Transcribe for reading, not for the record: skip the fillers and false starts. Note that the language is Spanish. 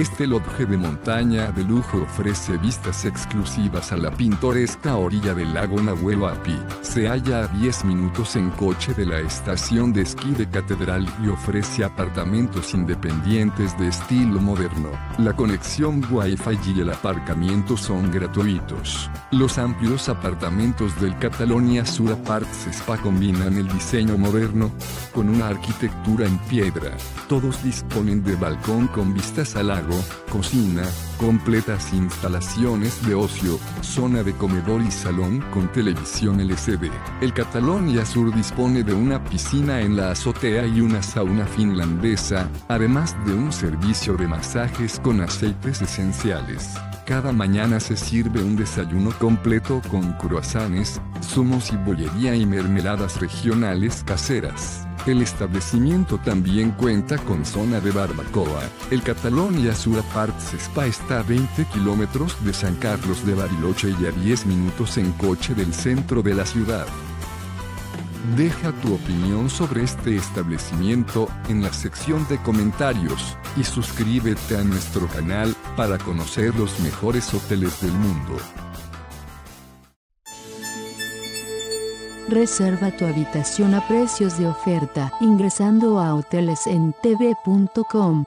Este lodge de montaña de lujo ofrece vistas exclusivas a la pintoresca orilla del lago Nahuel Huapi. Se halla a 10 minutos en coche de la estación de esquí de Catedral y ofrece apartamentos independientes de estilo moderno. La conexión Wi-Fi y el aparcamiento son gratuitos. Los amplios apartamentos del Catalonia Sur Aparts Spa combinan el diseño moderno con una arquitectura en piedra. Todos disponen de balcón con vistas al lago, cocina, completas instalaciones de ocio, zona de comedor y salón con televisión LCD. El Catalonia Sur dispone de una piscina en la azotea y una sauna finlandesa, además de un servicio de masajes con aceites esenciales. Cada mañana se sirve un desayuno completo con croissants, zumos y bollería y mermeladas regionales caseras. El establecimiento también cuenta con zona de barbacoa. El Catalonia Sur Aparts Spa está a 20 kilómetros de San Carlos de Bariloche y a 10 minutos en coche del centro de la ciudad. Deja tu opinión sobre este establecimiento en la sección de comentarios y suscríbete a nuestro canal para conocer los mejores hoteles del mundo. Reserva tu habitación a precios de oferta ingresando a hotelesentv.com.